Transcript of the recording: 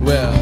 Well,